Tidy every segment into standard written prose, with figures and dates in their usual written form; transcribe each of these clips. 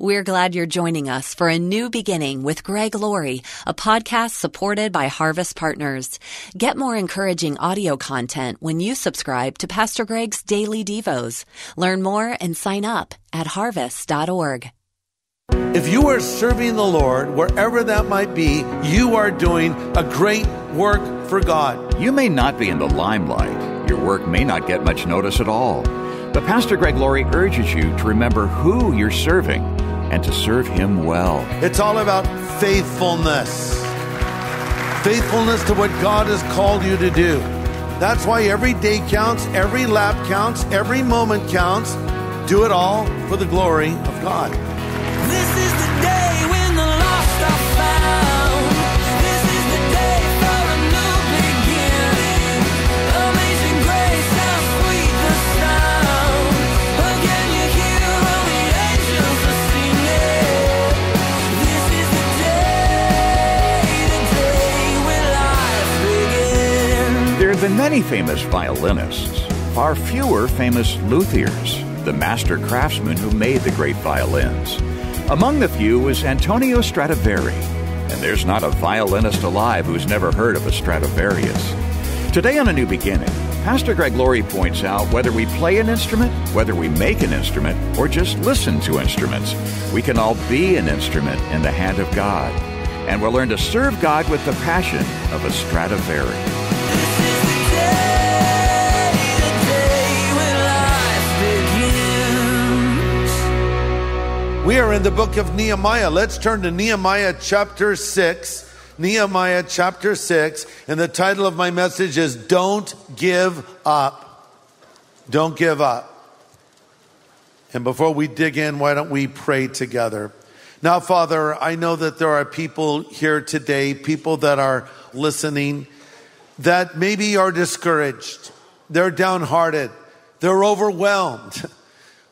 We're glad you're joining us for A New Beginning with Greg Laurie, a podcast supported by Harvest Partners. Get more encouraging audio content when you subscribe to Pastor Greg's Daily Devos. Learn more and sign up at harvest.org. If you are serving the Lord, wherever that might be, you are doing a great work for God. You may not be in the limelight. Your work may not get much notice at all. But Pastor Greg Laurie urges you to remember who you're serving and to serve him well. It's all about faithfulness. Faithfulness to what God has called you to do. That's why every day counts, every lap counts, every moment counts. Do it all for the glory of God. This is the day when the lost are found. There have been many famous violinists, far fewer famous luthiers, the master craftsmen who made the great violins. Among the few was Antonio Stradivari, and there's not a violinist alive who's never heard of a Stradivarius. Today on A New Beginning, Pastor Greg Laurie points out whether we play an instrument, whether we make an instrument, or just listen to instruments, we can all be an instrument in the hand of God, and we'll learn to serve God with the passion of a Stradivari. We are in the book of Nehemiah. Let's turn to Nehemiah chapter 6. Nehemiah chapter 6. And the title of my message is Don't Give Up. Don't give up. And before we dig in, why don't we pray together? Now, Father, I know that there are people here today, people that are listening, that maybe are discouraged. They're downhearted. They're overwhelmed.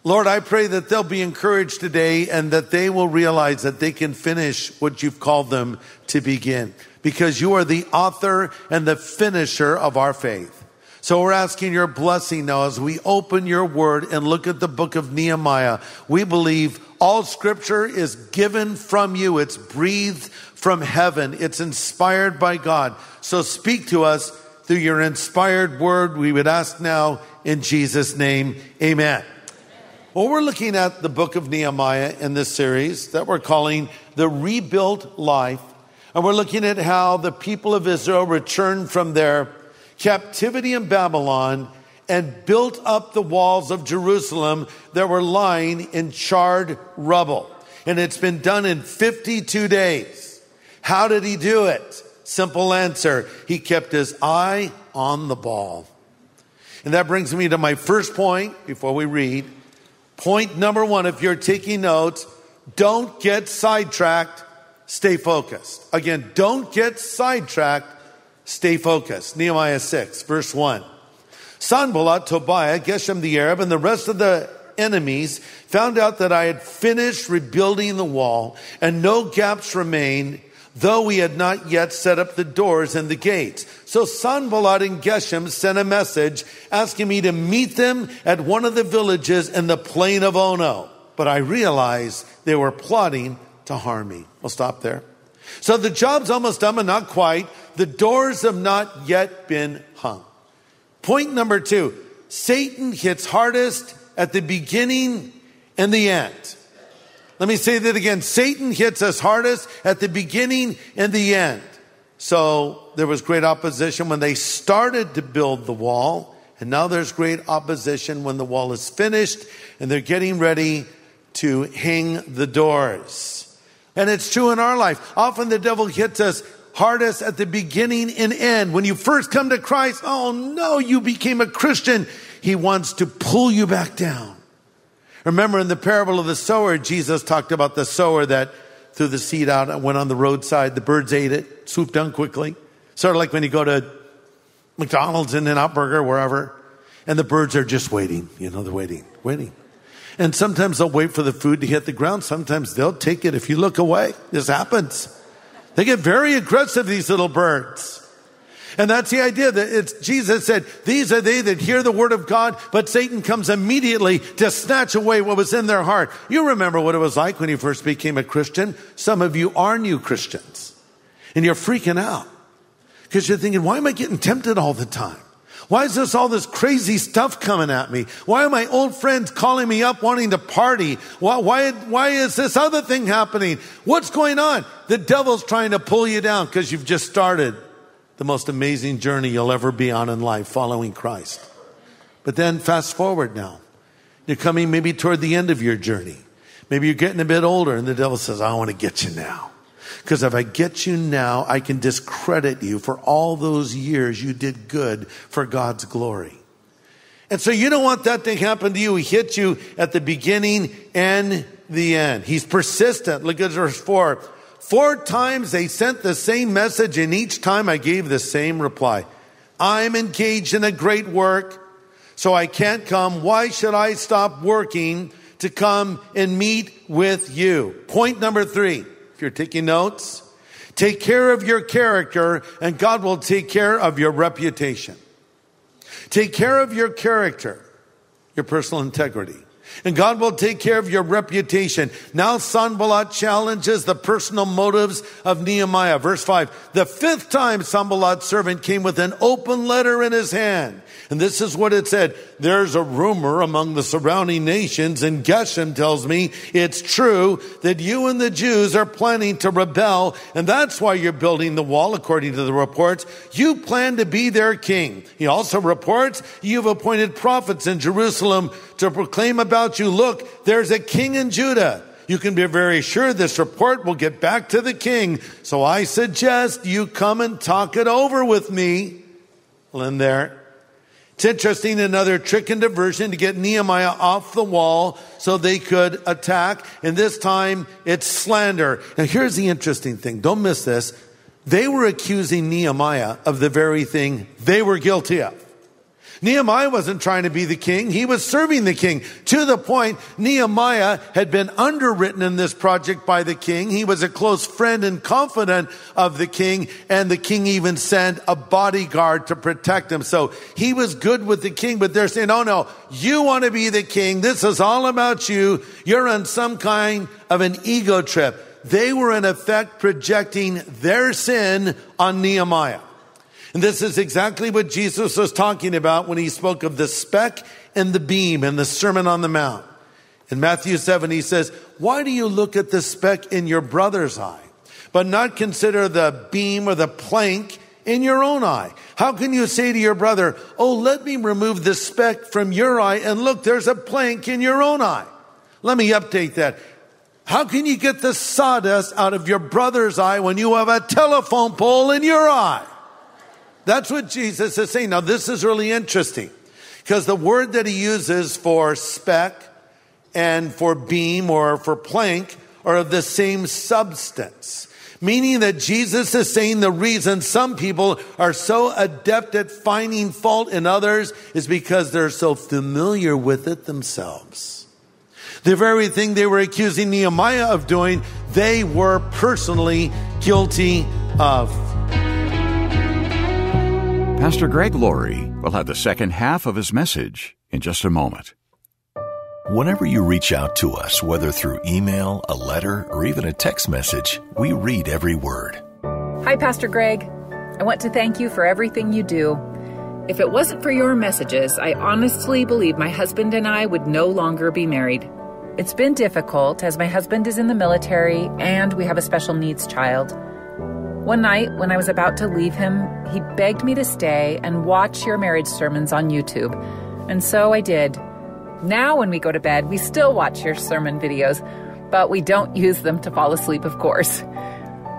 Lord, I pray that they'll be encouraged today and that they will realize that they can finish what you've called them to begin, because you are the author and the finisher of our faith. So we're asking your blessing now as we open your word and look at the book of Nehemiah. We believe all scripture is given from you. It's breathed from heaven. It's inspired by God. So speak to us through your inspired word. We would ask now in Jesus' name, amen. Well, we're looking at the book of Nehemiah in this series that we're calling The Rebuilt Life. And we're looking at how the people of Israel returned from their captivity in Babylon and built up the walls of Jerusalem that were lying in charred rubble. And it's been done in 52 days. How did he do it? Simple answer. He kept his eye on the ball. And that brings me to my first point before we read. Point number one, if you're taking notes, don't get sidetracked, stay focused. Again, don't get sidetracked, stay focused. Nehemiah 6, verse 1. Sanballat, Tobiah, Geshem the Arab, and the rest of the enemies found out that I had finished rebuilding the wall and no gaps remained, though we had not yet set up the doors and the gates. So Sanballat and Geshem sent a message asking me to meet them at one of the villages in the plain of Ono. But I realized they were plotting to harm me. We'll stop there. So the job's almost done, but not quite. The doors have not yet been hung. Point number two, Satan hits hardest at the beginning and the end. Let me say that again. Satan hits us hardest at the beginning and the end. So there was great opposition when they started to build the wall. And now there's great opposition when the wall is finished and they're getting ready to hang the doors. And it's true in our life. Often the devil hits us hardest at the beginning and end. When you first come to Christ, oh no, you became a Christian. He wants to pull you back down. Remember in the parable of the sower, Jesus talked about the sower that threw the seed out and went on the roadside. The birds ate it, swooped down quickly. Sort of like when you go to McDonald's, In-N-Out Burger, wherever, and the birds are just waiting. You know, they're waiting. And sometimes they'll wait for the food to hit the ground. Sometimes they'll take it if you look away. This happens. They get very aggressive, these little birds. And that's the idea that it's Jesus said, these are they that hear the word of God, but Satan comes immediately to snatch away what was in their heart. You remember what it was like when you first became a Christian. Some of you are new Christians and you're freaking out because you're thinking, why am I getting tempted all the time? Why is this all this crazy stuff coming at me? Why are my old friends calling me up wanting to party? Why is this other thing happening? What's going on? The devil's trying to pull you down because you've just started the most amazing journey you'll ever be on in life, following Christ. But then fast forward now. You're coming maybe toward the end of your journey. Maybe you're getting a bit older and the devil says, I want to get you now. Because if I get you now, I can discredit you for all those years you did good for God's glory. And so you don't want that to happen to you. He hits you at the beginning and the end. He's persistent. Look at verse 4. 4 times they sent the same message, and each time I gave the same reply. I'm engaged in a great work, so I can't come. Why should I stop working to come and meet with you? Point number 3. If you're taking notes, take care of your character and God will take care of your reputation. Take care of your character, your personal integrity, and God will take care of your reputation. Now Sanballat challenges the personal motives of Nehemiah. Verse 5, the 5th time Sanballat's servant came with an open letter in his hand. And this is what it said. There's a rumor among the surrounding nations, and Geshem tells me it's true that you and the Jews are planning to rebel, and that's why you're building the wall, according to the reports. You plan to be their king. He also reports you've appointed prophets in Jerusalem to proclaim about you, look, there's a king in Judah. You can be very sure this report will get back to the king. So I suggest you come and talk it over with me. Well, in there. It's interesting, another trick and diversion to get Nehemiah off the wall so they could attack. And this time, it's slander. Now, here's the interesting thing. Don't miss this. They were accusing Nehemiah of the very thing they were guilty of. Nehemiah wasn't trying to be the king. He was serving the king. To the point, Nehemiah had been underwritten in this project by the king. He was a close friend and confidant of the king, and the king even sent a bodyguard to protect him. So he was good with the king, but they're saying, oh no, you want to be the king. This is all about you. You're on some kind of an ego trip. They were in effect projecting their sin on Nehemiah. And this is exactly what Jesus was talking about when he spoke of the speck and the beam in the Sermon on the Mount. In Matthew 7, he says, why do you look at the speck in your brother's eye, but not consider the beam or the plank in your own eye? How can you say to your brother, oh, let me remove the speck from your eye, and look, there's a plank in your own eye? Let me update that. How can you get the sawdust out of your brother's eye when you have a telephone pole in your eye? That's what Jesus is saying. Now, this is really interesting because the word that he uses for speck and for beam or for plank are of the same substance, meaning that Jesus is saying the reason some people are so adept at finding fault in others is because they're so familiar with it themselves. The very thing they were accusing Nehemiah of doing, they were personally guilty of. Pastor Greg Laurie will have the second half of his message in just a moment. Whenever you reach out to us, whether through email, a letter, or even a text message, we read every word. Hi, Pastor Greg. I want to thank you for everything you do. If it wasn't for your messages, I honestly believe my husband and I would no longer be married. It's been difficult as my husband is in the military and we have a special needs child. One night, when I was about to leave him, he begged me to stay and watch your marriage sermons on YouTube. And so I did. Now when we go to bed, we still watch your sermon videos, but we don't use them to fall asleep, of course.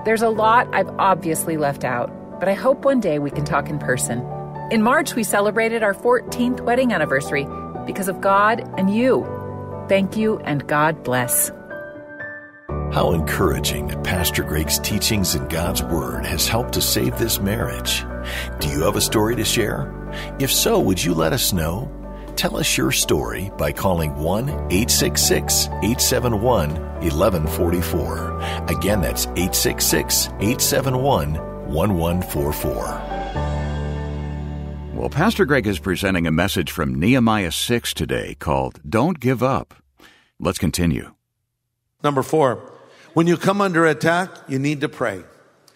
There's a lot I've obviously left out, but I hope one day we can talk in person. In March, we celebrated our 14th wedding anniversary because of God and you. Thank you and God bless. How encouraging that Pastor Greg's teachings and God's Word has helped to save this marriage. Do you have a story to share? If so, would you let us know? Tell us your story by calling 1-866-871-1144. Again, that's 866-871-1144. Well, Pastor Greg is presenting a message from Nehemiah 6 today called Don't Give Up. Let's continue. Number 4, when you come under attack, you need to pray.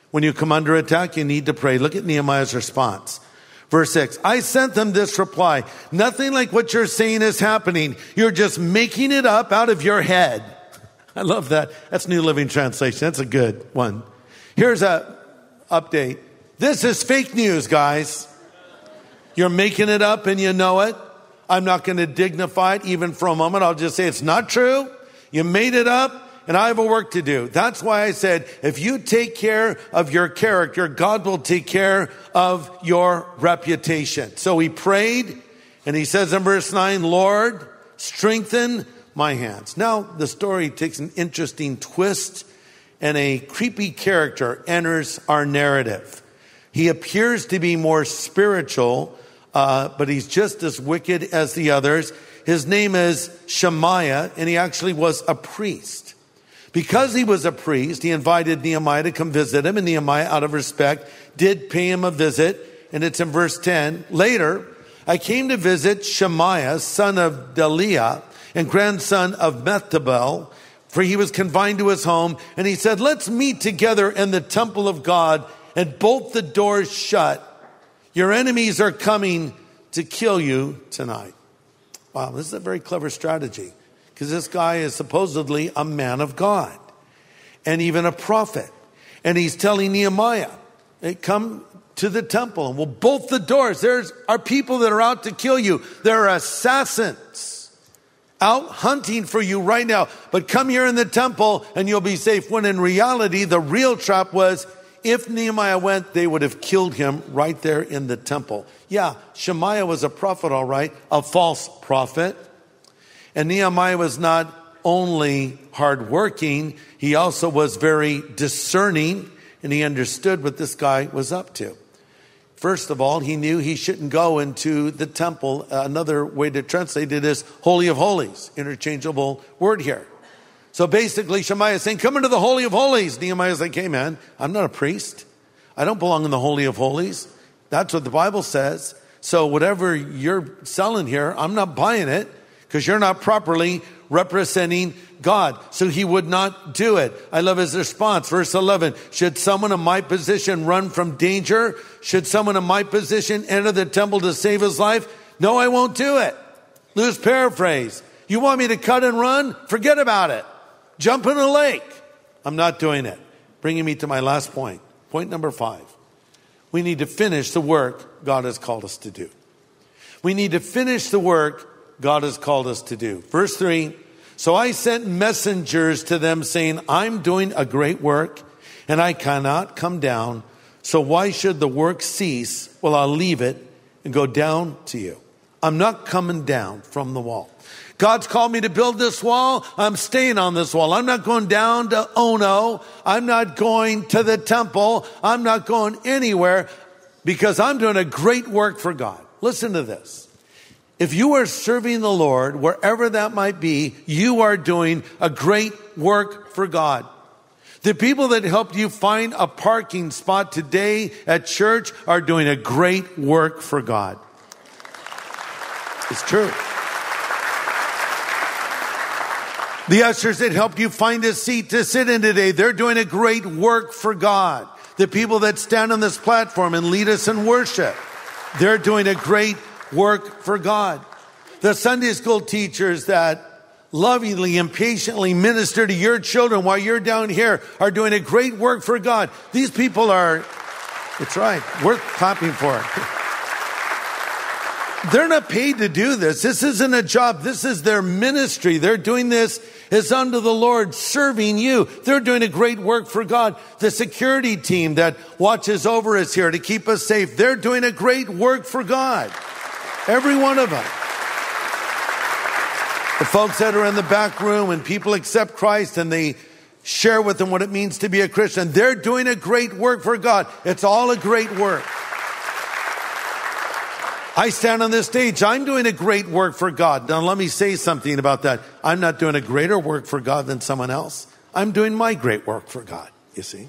When you come under attack, you need to pray. Look at Nehemiah's response. Verse 6, I sent them this reply. Nothing like what you're saying is happening. You're just making it up out of your head. I love that. That's New Living Translation. That's a good one. Here's a update. This is fake news, guys. You're making it up and you know it. I'm not going to dignify it even for a moment. I'll just say it's not true. You made it up and I have a work to do. That's why I said, if you take care of your character, God will take care of your reputation. So he prayed and he says in verse 9, Lord, strengthen my hands. Now the story takes an interesting twist and a creepy character enters our narrative. He appears to be more spiritual, but he's just as wicked as the others. His name is Shemaiah, and he actually was a priest. Because he was a priest, he invited Nehemiah to come visit him, and Nehemiah, out of respect, did pay him a visit. And it's in verse 10. Later, I came to visit Shemaiah, son of Daliah, and grandson of Methabel, for he was confined to his home. And he said, let's meet together in the temple of God and bolt the doors shut. Your enemies are coming to kill you tonight. Wow, this is a very clever strategy, because this guy is supposedly a man of God and even a prophet. And he's telling Nehemiah, hey, come to the temple and we'll bolt the doors. There's our people that are out to kill you. They're assassins out hunting for you right now, but come here in the temple and you'll be safe. When in reality, the real trap was, if Nehemiah went, they would have killed him right there in the temple. Yeah, Shemaiah was a prophet, all right, a false prophet. And Nehemiah was not only hardworking, he also was very discerning, and he understood what this guy was up to. First of all, he knew he shouldn't go into the temple. Another way to translate it is Holy of Holies, interchangeable word here. So basically, Shemaiah is saying, come into the Holy of Holies. Nehemiah is like, hey man, I'm not a priest. I don't belong in the Holy of Holies. That's what the Bible says. So whatever you're selling here, I'm not buying it, because you're not properly representing God. So he would not do it. I love his response. Verse 11, should someone in my position run from danger? Should someone in my position enter the temple to save his life? No, I won't do it. Loose paraphrase. You want me to cut and run? Forget about it. Jump in the lake. I'm not doing it. Bringing me to my last point. Point number 5. We need to finish the work God has called us to do. We need to finish the work God has called us to do. Verse 3, so I sent messengers to them saying, I'm doing a great work and I cannot come down. So why should the work cease? Well, I'll leave it and go down to you. I'm not coming down from the wall. God's called me to build this wall. I'm staying on this wall. I'm not going down to Ono. I'm not going to the temple. I'm not going anywhere, because I'm doing a great work for God. Listen to this. If you are serving the Lord, wherever that might be, you are doing a great work for God. The people that helped you find a parking spot today at church are doing a great work for God. It's true. The ushers that helped you find a seat to sit in today, they're doing a great work for God. The people that stand on this platform and lead us in worship, they're doing a great work for God. The Sunday school teachers that lovingly and patiently minister to your children while you're down here are doing a great work for God. These people are, that's right, worth clapping for. They're not paid to do this. This isn't a job. This is their ministry. They're doing this as unto the Lord, serving you. They're doing a great work for God. The security team that watches over us here to keep us safe, they're doing a great work for God. Every one of them. The folks that are in the back room when people accept Christ and they share with them what it means to be a Christian, they're doing a great work for God. It's all a great work. I stand on this stage. I'm doing a great work for God. Now let me say something about that. I'm not doing a greater work for God than someone else. I'm doing my great work for God, you see.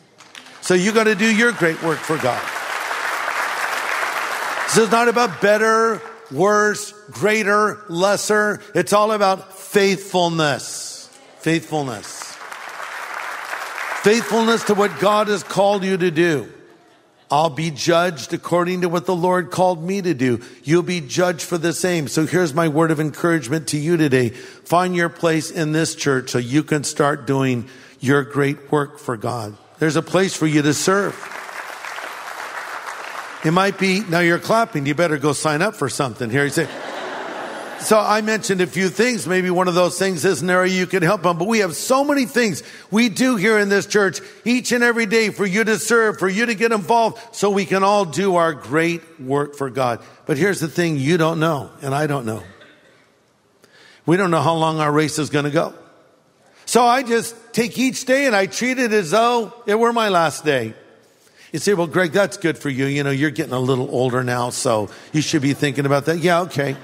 So you got to do your great work for God. This is not about better, worse, greater, lesser. It's all about faithfulness. Faithfulness. Faithfulness to what God has called you to do. I'll be judged according to what the Lord called me to do. You'll be judged for the same. So here's my word of encouragement to you today. Find your place in this church so you can start doing your great work for God. There's a place for you to serve. It might be, now you're clapping, you better go sign up for something here. You say, so I mentioned a few things. Maybe one of those things is an area you can help on. But we have so many things we do here in this church each and every day for you to serve, for you to get involved, so we can all do our great work for God. But here's the thing you don't know, and I don't know. We don't know how long our race is going to go. So I just take each day and I treat it as though it were my last day. You say, well, Greg, that's good for you. You know, you're getting a little older now, so you should be thinking about that. Yeah, okay.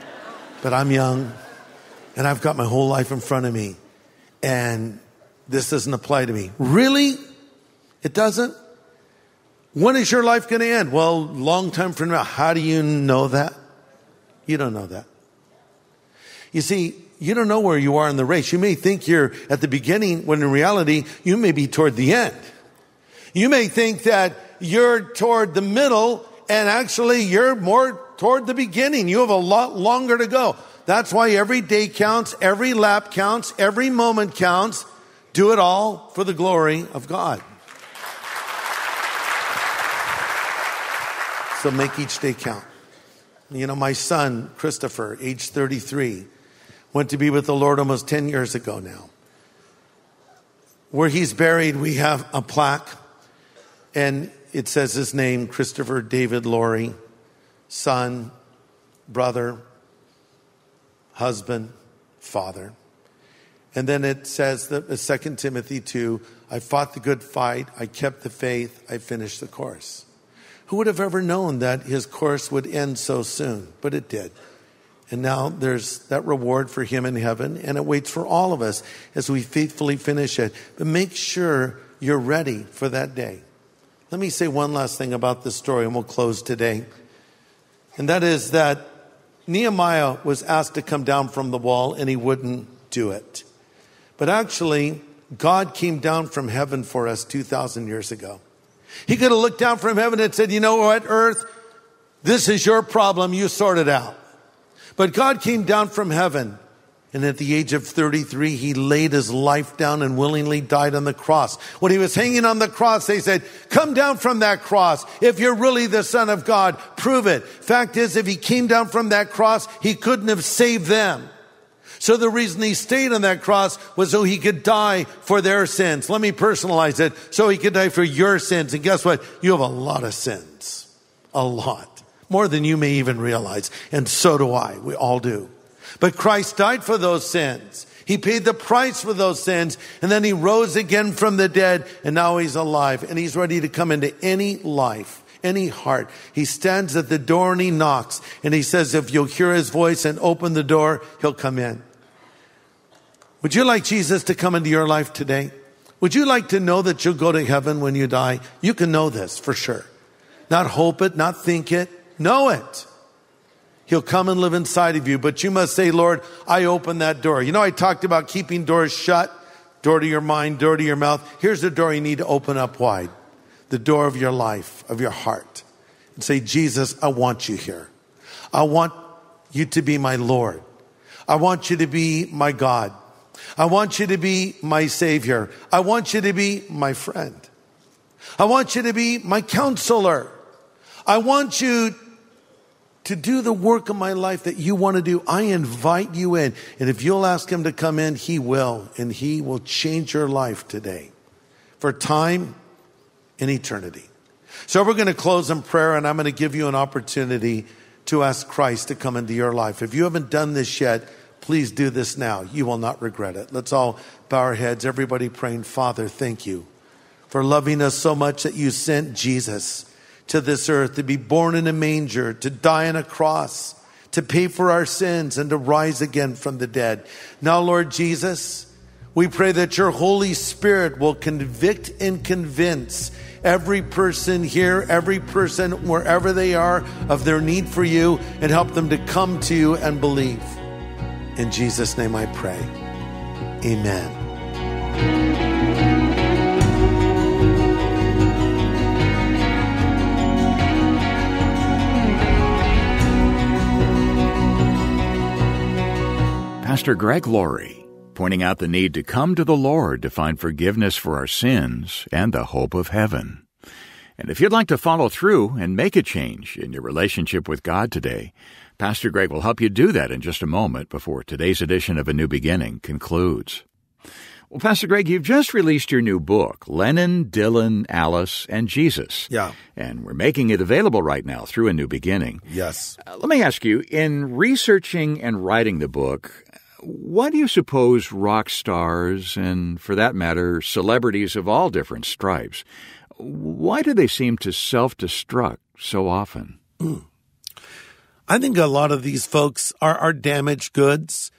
But I'm young, and I've got my whole life in front of me, and this doesn't apply to me. Really? It doesn't? When is your life going to end? Well, long time from now. How do you know that? You don't know that. You see, you don't know where you are in the race. You may think you're at the beginning, when in reality, you may be toward the end. You may think that you're toward the middle, and actually you're more toward the beginning. You have a lot longer to go. That's why every day counts, every lap counts, every moment counts. Do it all for the glory of God. So make each day count. You know, my son, Christopher, age 33, went to be with the Lord almost 10 years ago now. Where he's buried, we have a plaque, and it says his name, Christopher David Laurie, son, brother, husband, father. And then it says, 2 Timothy 2, I fought the good fight, I kept the faith, I finished the course. Who would have ever known that his course would end so soon? But it did. And now there's that reward for him in heaven, and it waits for all of us as we faithfully finish it. But make sure you're ready for that day. Let me say one last thing about this story, and we'll close today. And that is that Nehemiah was asked to come down from the wall, and he wouldn't do it. But actually, God came down from heaven for us 2,000 years ago. He could have looked down from heaven and said, you know what, earth, this is your problem, you sort it out. But God came down from heaven. And at the age of 33, he laid his life down and willingly died on the cross. When he was hanging on the cross, they said, come down from that cross. If you're really the Son of God, prove it. Fact is, if he came down from that cross, he couldn't have saved them. So the reason he stayed on that cross was so he could die for their sins. Let me personalize it. So he could die for your sins. And guess what? You have a lot of sins. A lot. More than you may even realize. And so do I. We all do. But Christ died for those sins. He paid the price for those sins. And then he rose again from the dead. And now he's alive. And he's ready to come into any life, any heart. He stands at the door and he knocks. And he says, if you'll hear his voice and open the door, he'll come in. Would you like Jesus to come into your life today? Would you like to know that you'll go to heaven when you die? You can know this for sure. Not hope it, not think it. Know it. He'll come and live inside of you. But you must say, Lord, I open that door. You know, I talked about keeping doors shut. Door to your mind, door to your mouth. Here's the door you need to open up wide. The door of your life, of your heart. And say, Jesus, I want you here. I want you to be my Lord. I want you to be my God. I want you to be my Savior. I want you to be my friend. I want you to be my counselor. I want you to do the work of my life that you want to do. I invite you in. And if you'll ask him to come in, he will. And he will change your life today for time and eternity. So we're going to close in prayer, and I'm going to give you an opportunity to ask Christ to come into your life. If you haven't done this yet, please do this now. You will not regret it. Let's all bow our heads. Everybody praying, Father, thank you for loving us so much that you sent Jesus to this earth, to be born in a manger, to die on a cross, to pay for our sins, and to rise again from the dead. Now, Lord Jesus, We pray that your Holy Spirit will convict and convince every person here, every person wherever they are, of their need for you, and help them to come to you and believe. In Jesus' name I pray. Amen. Pastor Greg Laurie, pointing out the need to come to the Lord to find forgiveness for our sins and the hope of heaven. And if you'd like to follow through and make a change in your relationship with God today, Pastor Greg will help you do that in just a moment before today's edition of A New Beginning concludes. Well, Pastor Greg, you've just released your new book, Lennon, Dylan, Alice, and Jesus. Yeah. And we're making it available right now through A New Beginning. Yes. Let me ask you, in researching and writing the book, what do you suppose rock stars, and for that matter, celebrities of all different stripes, why do they seem to self-destruct so often? I think a lot of these folks are damaged goods.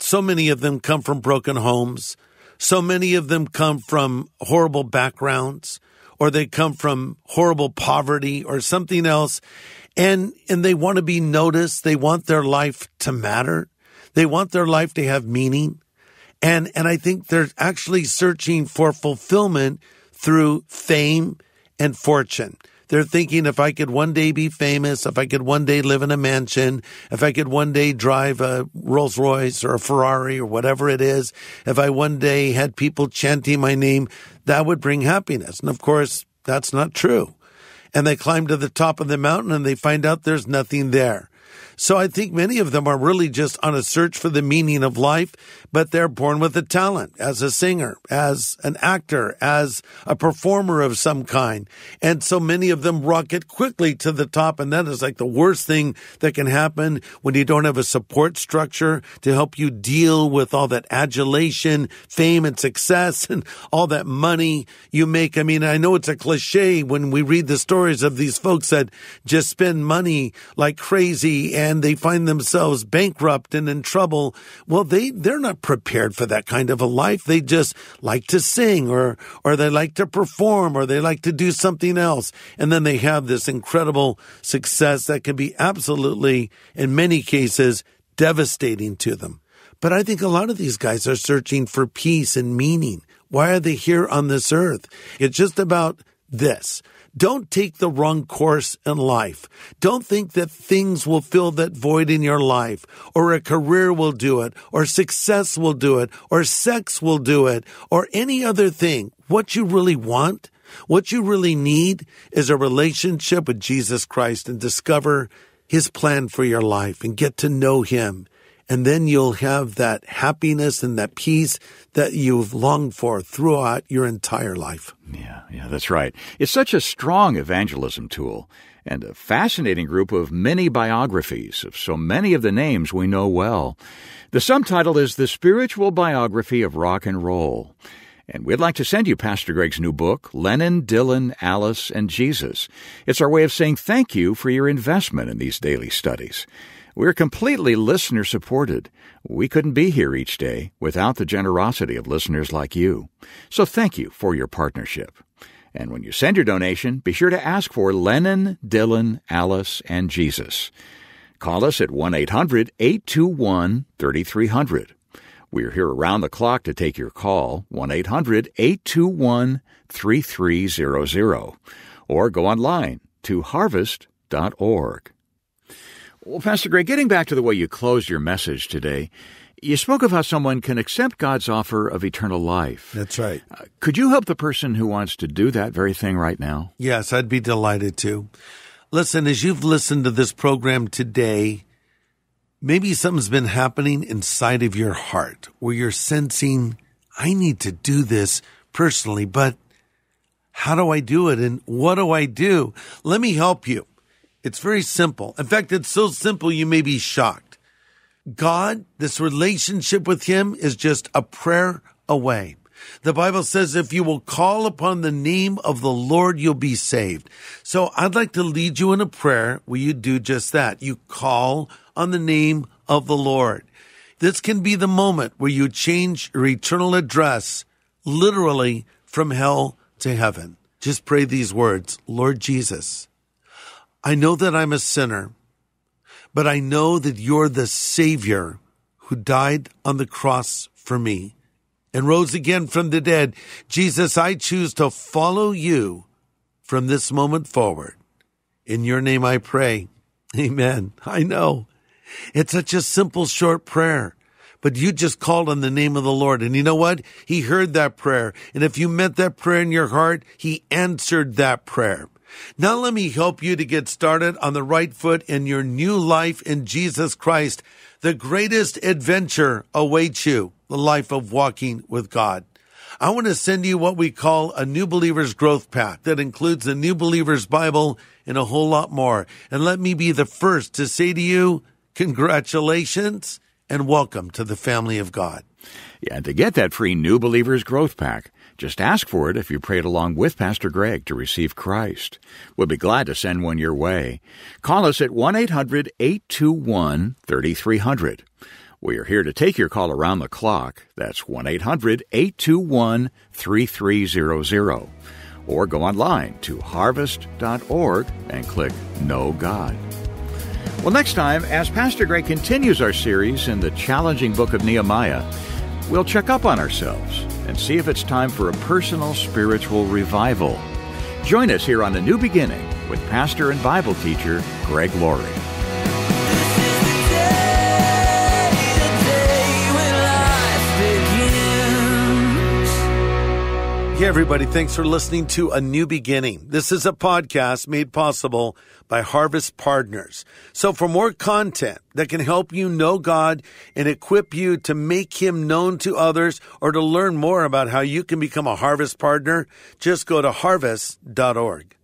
So many of them come from broken homes. So many of them come from horrible backgrounds, or they come from horrible poverty or something else. And they want to be noticed. They want their life to matter. They want their life to have meaning. And I think they're actually searching for fulfillment through fame and fortune. They're thinking, if I could one day be famous, if I could one day live in a mansion, if I could one day drive a Rolls Royce or a Ferrari or whatever it is, if I one day had people chanting my name, that would bring happiness. And of course, that's not true. And they climb to the top of the mountain and they find out there's nothing there. So I think many of them are really just on a search for the meaning of life, but they're born with a talent as a singer, as an actor, as a performer of some kind. And so many of them rocket quickly to the top, and that is like the worst thing that can happen when you don't have a support structure to help you deal with all that adulation, fame, and success, and all that money you make. I mean, I know it's a cliche when we read the stories of these folks that just spend money like crazy and they find themselves bankrupt and in trouble. Well, they're not prepared for that kind of a life. They just like to sing or they like to perform or they like to do something else. And then they have this incredible success that can be absolutely, in many cases, devastating to them. But I think a lot of these guys are searching for peace and meaning. Why are they here on this earth? It's just about this. Don't take the wrong course in life. Don't think that things will fill that void in your life, or a career will do it, or success will do it, or sex will do it, or any other thing. What you really want, what you really need is a relationship with Jesus Christ, and discover his plan for your life and get to know him. And then you'll have that happiness and that peace that you've longed for throughout your entire life. Yeah, that's right. It's such a strong evangelism tool, and a fascinating group of many biographies of so many of the names we know well. The subtitle is The Spiritual Biography of Rock and Roll. And we'd like to send you Pastor Greg's new book, Lennon, Dylan, Alice, and Jesus. It's our way of saying thank you for your investment in these daily studies. We're completely listener-supported. We couldn't be here each day without the generosity of listeners like you. So thank you for your partnership. And when you send your donation, be sure to ask for Lennon, Dylan, Alice, and Jesus. Call us at 1-800-821-3300. We're here around the clock to take your call, 1-800-821-3300. Or go online to harvest.org. Well, Pastor Greg, getting back to the way you closed your message today, you spoke of how someone can accept God's offer of eternal life. That's right. Could you help the person who wants to do that very thing right now? Yes, I'd be delighted to. Listen, as you've listened to this program today, maybe something's been happening inside of your heart where you're sensing, I need to do this personally, but how do I do it and what do I do? Let me help you. It's very simple. In fact, it's so simple you may be shocked. God, this relationship with him is just a prayer away. The Bible says if you will call upon the name of the Lord, you'll be saved. So I'd like to lead you in a prayer where you do just that. You call on the name of the Lord. This can be the moment where you change your eternal address, literally from hell to heaven. Just pray these words, Lord Jesus, I know that I'm a sinner, but I know that you're the Savior who died on the cross for me and rose again from the dead. Jesus, I choose to follow you from this moment forward. In your name I pray. Amen. I know. It's such a simple, short prayer. But you just called on the name of the Lord. And you know what? He heard that prayer. And if you meant that prayer in your heart, he answered that prayer. Now let me help you to get started on the right foot in your new life in Jesus Christ. The greatest adventure awaits you, the life of walking with God. I want to send you what we call a New Believer's Growth Pack that includes the New Believer's Bible and a whole lot more. And let me be the first to say to you, congratulations and welcome to the family of God. Yeah, to get that free New Believer's Growth Pack, just ask for it if you prayed along with Pastor Greg to receive Christ. We'll be glad to send one your way. Call us at 1-800-821-3300. We are here to take your call around the clock. That's 1-800-821-3300. Or go online to harvest.org and click Know God. Well, next time, as Pastor Greg continues our series in the challenging book of Nehemiah, we'll check up on ourselves and see if it's time for a personal spiritual revival. Join us here on A New Beginning with pastor and Bible teacher Greg Laurie. Hey everybody, thanks for listening to A New Beginning. This is a podcast made possible by Harvest Partners. So for more content that can help you know God and equip you to make him known to others or to learn more about how you can become a Harvest Partner, just go to harvest.org.